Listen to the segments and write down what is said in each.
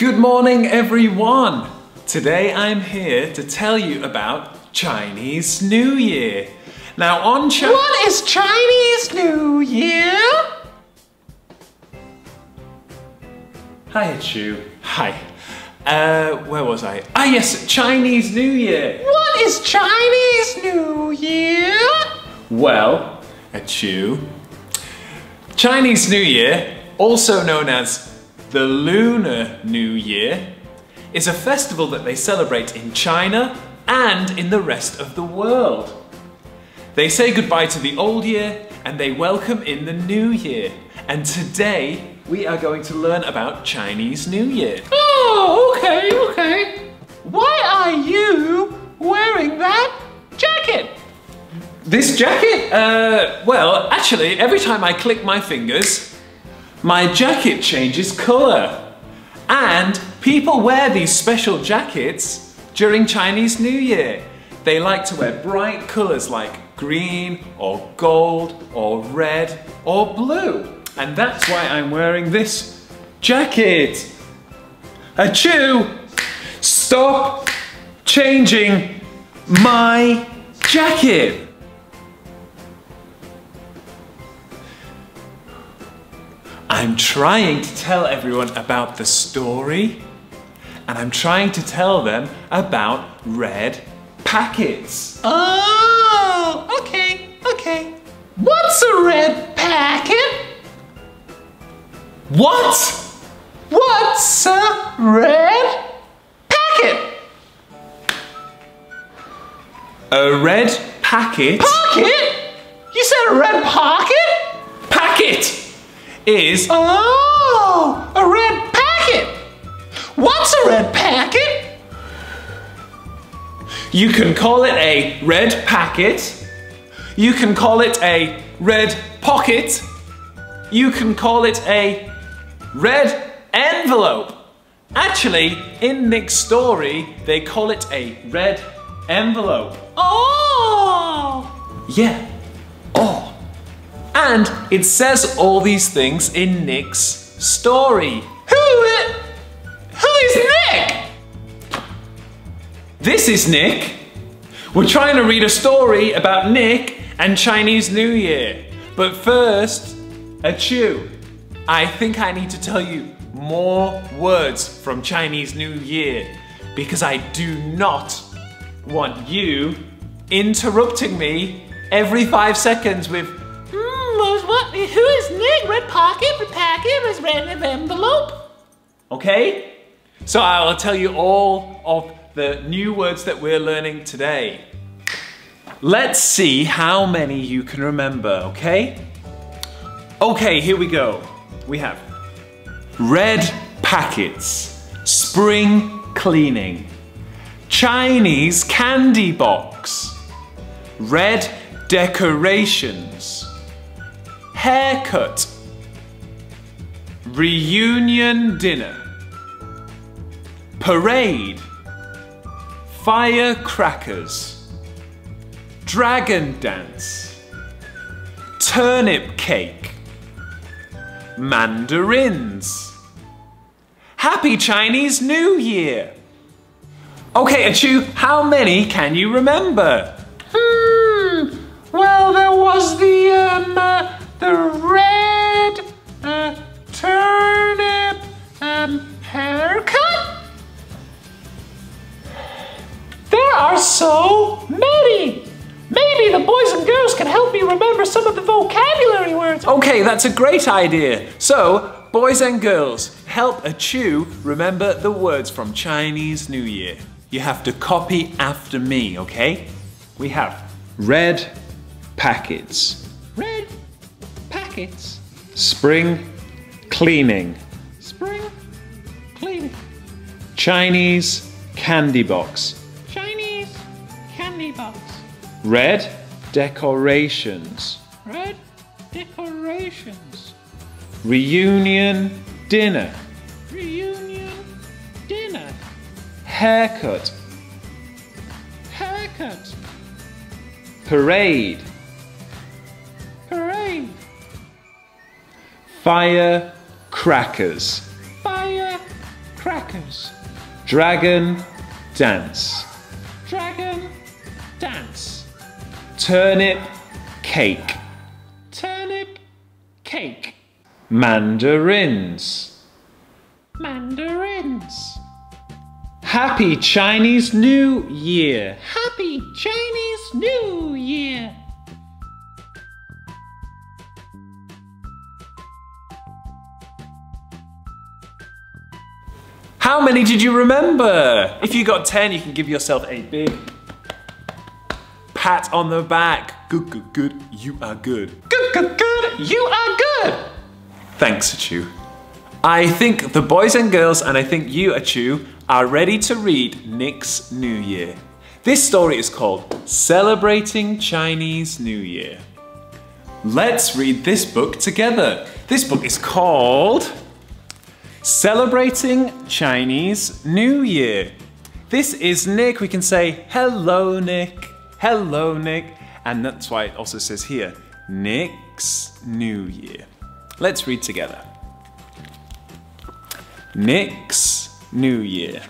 Good morning, everyone! Today I'm here to tell you about Chinese New Year. Now on China... What is Chinese New Year? Hi, it's you. Hi. Where was I? Ah yes, Chinese New Year! What is Chinese New Year? Well, it's you. Chinese New Year, also known as the Lunar New Year, is a festival that they celebrate in China and in the rest of the world. They say goodbye to the old year and they welcome in the new year. And today we are going to learn about Chinese New Year. Oh, okay, okay. Why are you wearing that jacket? This jacket? Well, actually, every time I click my fingers, my jacket changes colour, and people wear these special jackets during Chinese New Year. They like to wear bright colours like green or gold or red or blue, and that's why I'm wearing this jacket. Achoo! Stop changing my jacket! I'm trying to tell everyone about the story, and I'm trying to tell them about red packets. Oh, okay, okay. What's a red packet? What? What's a red packet? A red packet? Pocket? You said a red pocket? Packet! Is a red packet. What's a red packet? You can call it a red packet. You can call it a red pocket. You can call it a red envelope. Actually, in Nick's story, they call it a red envelope. Oh! Yeah. Oh. And it says all these things in Nick's story. Who is Nick? This is Nick. We're trying to read a story about Nick and Chinese New Year. But first, achoo. I think I need to tell you more words from Chinese New Year because I do not want you interrupting me every 5 seconds with what? Who is Nick? Red pocket, red packet, red envelope. Okay, so I will tell you all of the new words that we're learning today. Let's see how many you can remember, okay? Okay, here we go. We have red packets, spring cleaning, Chinese candy box, red decorations, haircut, reunion dinner, parade, firecrackers, dragon dance, turnip cake, mandarins. Happy Chinese New Year! Okay, achoo, how many can you remember? Well, there was the red turnip haircut? There are so many! Maybe the boys and girls can help me remember some of the vocabulary words. Okay, that's a great idea. So, boys and girls, help achoo remember the words from Chinese New Year. You have to copy after me, okay? We have red packets. Red packets. Spring cleaning. Spring cleaning. Chinese candy box. Chinese candy box. Red decorations. Red decorations. Reunion dinner. Reunion dinner. Haircut. Haircut. Parade. Parade. Firecrackers. Firecrackers. crackers. Dragon, dance. Dragon, dance. Turnip, cake. Turnip, cake. Mandarins. Mandarins. Happy Chinese New Year. Happy Chinese New Year. How many did you remember? If you got 10, you can give yourself a big pat on the back. Good, good, good, you are good. Good, good, good, you are good. Thanks, Achu. I think the boys and girls, and I think you, Achu, are ready to read Nick's New Year. This story is called Celebrating Chinese New Year. Let's read this book together. This book is called Celebrating Chinese New Year. This is Nick. We can say, hello, Nick. Hello, Nick. And that's why it also says here, Nick's New Year. Let's read together. Nick's New Year.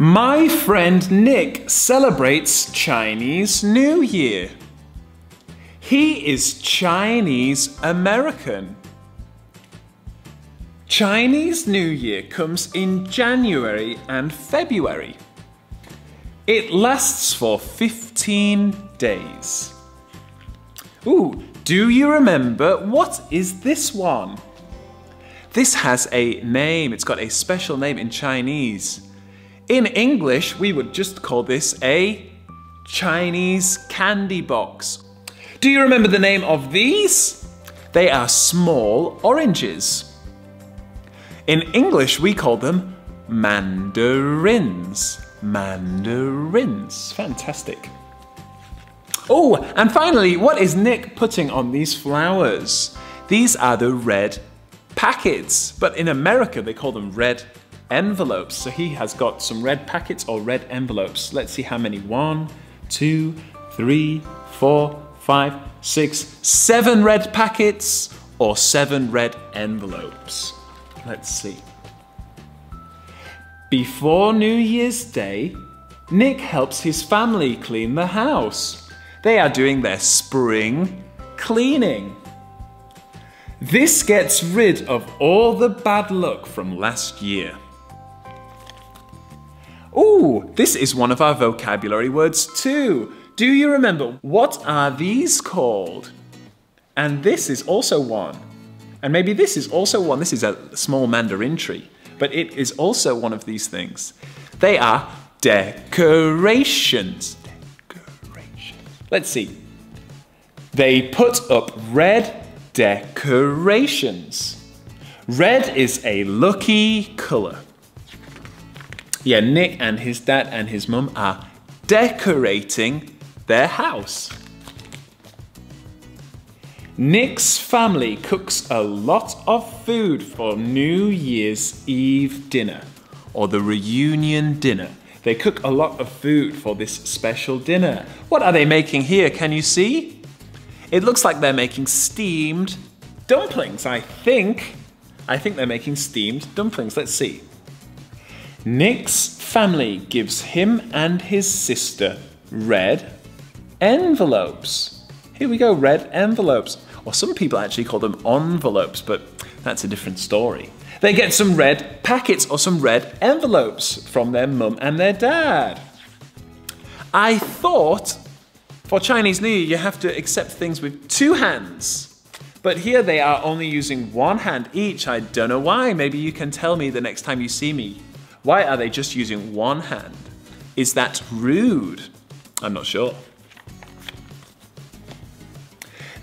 My friend Nick celebrates Chinese New Year. He is Chinese American. Chinese New Year comes in January and February. It lasts for 15 days. Ooh, do you remember what is this one? This has a name, it's got a special name in Chinese. In English, we would just call this a Chinese candy box. Do you remember the name of these? They are small oranges. In English, we call them mandarins. Mandarins. Fantastic. Oh, and finally, what is Nick putting on these flowers? These are the red packets, but in America, they call them red envelopes. So he has got some red packets or red envelopes. Let's see how many. 1, 2, 3, 4, 5, 6, 7 red packets or 7 red envelopes. Let's see. Before New Year's Day, Nick helps his family clean the house. They are doing their spring cleaning. This gets rid of all the bad luck from last year. Ooh, this is one of our vocabulary words too. Do you remember, what are these called? And this is also one. And maybe this is also one. This is a small mandarin tree, but it is also one of these things. They are decorations. Decorations. Let's see. They put up red decorations. Red is a lucky color. Yeah, Nick and his dad and his mum are decorating their house. Nick's family cooks a lot of food for New Year's Eve dinner, or the reunion dinner. They cook a lot of food for this special dinner. What are they making here? Can you see? It looks like they're making steamed dumplings, I think. I think they're making steamed dumplings. Let's see. Nick's family gives him and his sister red envelopes. Here we go, red envelopes. Or some people actually call them envelopes, but that's a different story. They get some red packets or some red envelopes from their mum and their dad. I thought for Chinese New Year you have to accept things with 2 hands. But here they are only using 1 hand each. I don't know why. Maybe you can tell me the next time you see me. Why are they just using 1 hand? Is that rude? I'm not sure.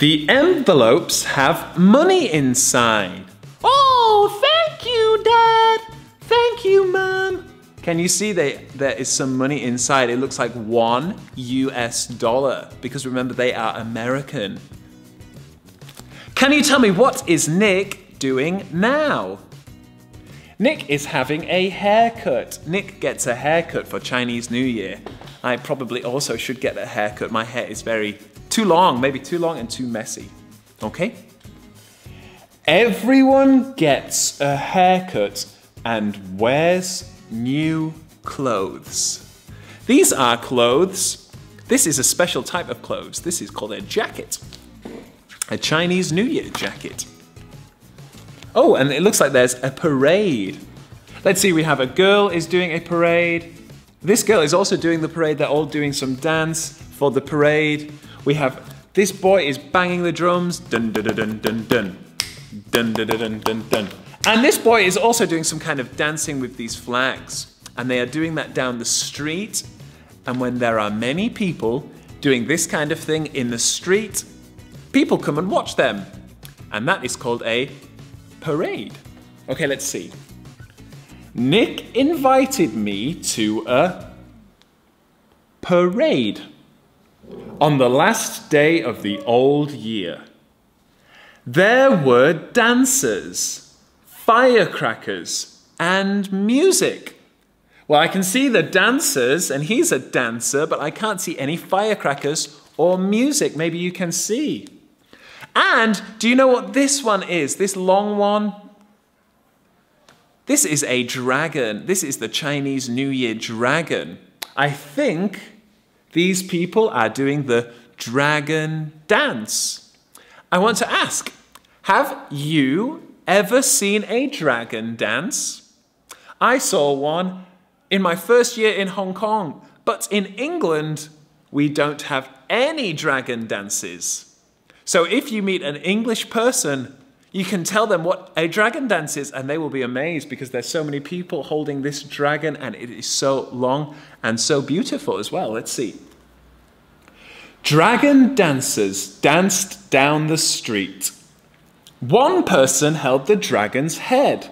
The envelopes have money inside. Oh, thank you, Dad. Thank you, Mum. Can you see there is some money inside? It looks like $1 US, because remember they are American. Can you tell me what is Nick doing now? Nick is having a haircut. Nick gets a haircut for Chinese New Year. I probably also should get a haircut. My hair is too long and too messy. Okay? Everyone gets a haircut and wears new clothes. These are clothes. This is a special type of clothes. This is called a jacket. A Chinese New Year jacket. Oh, and it looks like there's a parade. Let's see, we have a girl is doing a parade. This girl is also doing the parade. They're all doing some dance for the parade. We have this boy is banging the drums. Dun dun dun dun dun. Dun dun dun dun dun. And this boy is also doing some kind of dancing with these flags. And they are doing that down the street. And when there are many people doing this kind of thing in the street, people come and watch them. And that is called a parade. Okay, let's see. Nick invited me to a parade on the last day of the old year. There were dancers, firecrackers, and music. Well, I can see the dancers, and he's a dancer, but I can't see any firecrackers or music. Maybe you can see. And do you know what this one is? This long one? This is a dragon. This is the Chinese New Year dragon. I think these people are doing the dragon dance. I want to ask, have you ever seen a dragon dance? I saw one in my first year in Hong Kong, but in England, we don't have any dragon dances. So if you meet an English person, you can tell them what a dragon dance is and they will be amazed because there's so many people holding this dragon and it is so long and so beautiful as well. Let's see. Dragon dancers danced down the street. One person held the dragon's head.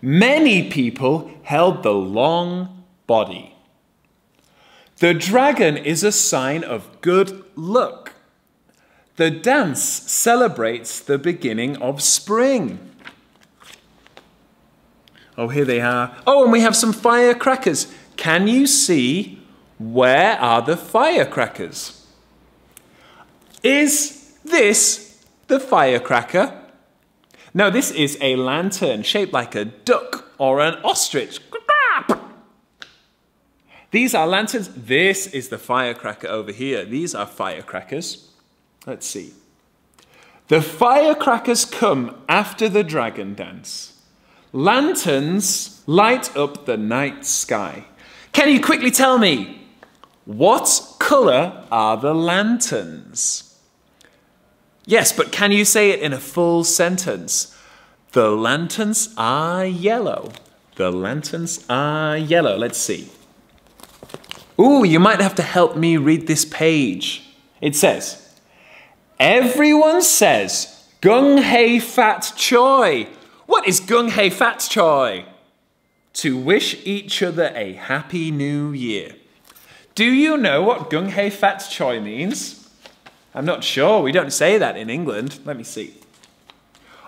Many people held the long body. The dragon is a sign of good luck. The dance celebrates the beginning of spring. Oh, here they are. Oh, and we have some firecrackers. Can you see where are the firecrackers? Is this the firecracker? No, this is a lantern shaped like a duck or an ostrich. These are lanterns. This is the firecracker over here. These are firecrackers. Let's see. The firecrackers come after the dragon dance. Lanterns light up the night sky. Can you quickly tell me, what colour are the lanterns? Yes, but can you say it in a full sentence? The lanterns are yellow. The lanterns are yellow. Let's see. Ooh, you might have to help me read this page. It says, everyone says Gung Hei Fat Choi. What is Gung Hei Fat Choi? To wish each other a happy new year. Do you know what Gung Hei Fat Choi means? I'm not sure, we don't say that in England. Let me see.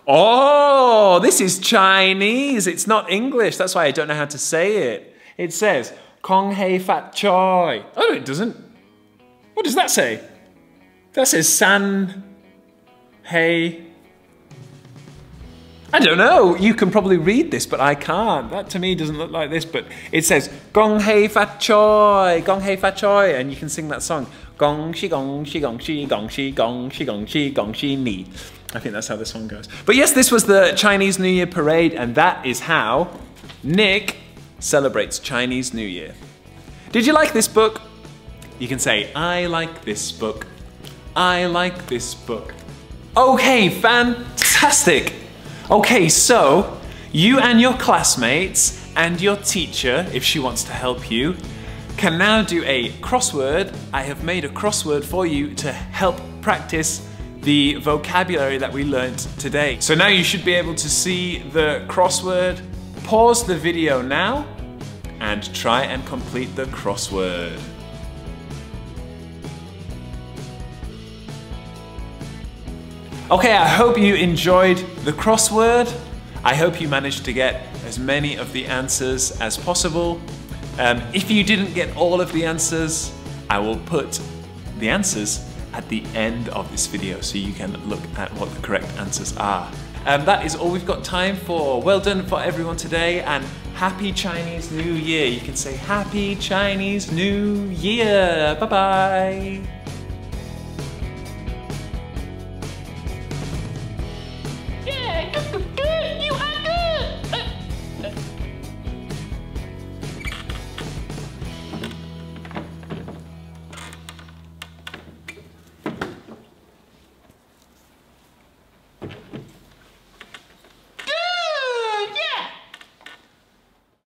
Oh, this is Chinese, it's not English. That's why I don't know how to say it. It says, Gung Hei Fat Choi. Oh, it doesn't. What does that say? That says San Hei. I don't know, you can probably read this, but I can't. That to me doesn't look like this, but it says, Gung Hei Fat Choi, Gung Hei Fat Choi, and you can sing that song. Gong shi gong shi gong shi gong shi gong shi gong shi gong shi ni. I think that's how this one goes. But yes, this was the Chinese New Year parade, and that is how Nick celebrates Chinese New Year. Did you like this book? You can say, I like this book. I like this book. Okay, fantastic. Okay, so you and your classmates and your teacher, if she wants to help you, can now do a crossword. I have made a crossword for you to help practice the vocabulary that we learned today. So now you should be able to see the crossword. Pause the video now and try and complete the crossword. Okay, I hope you enjoyed the crossword. I hope you managed to get as many of the answers as possible. If you didn't get all of the answers, I will put the answers at the end of this video so you can look at what the correct answers are. That is all we've got time for. Well done for everyone today, and Happy Chinese New Year. You can say Happy Chinese New Year. Bye-bye. Yeah.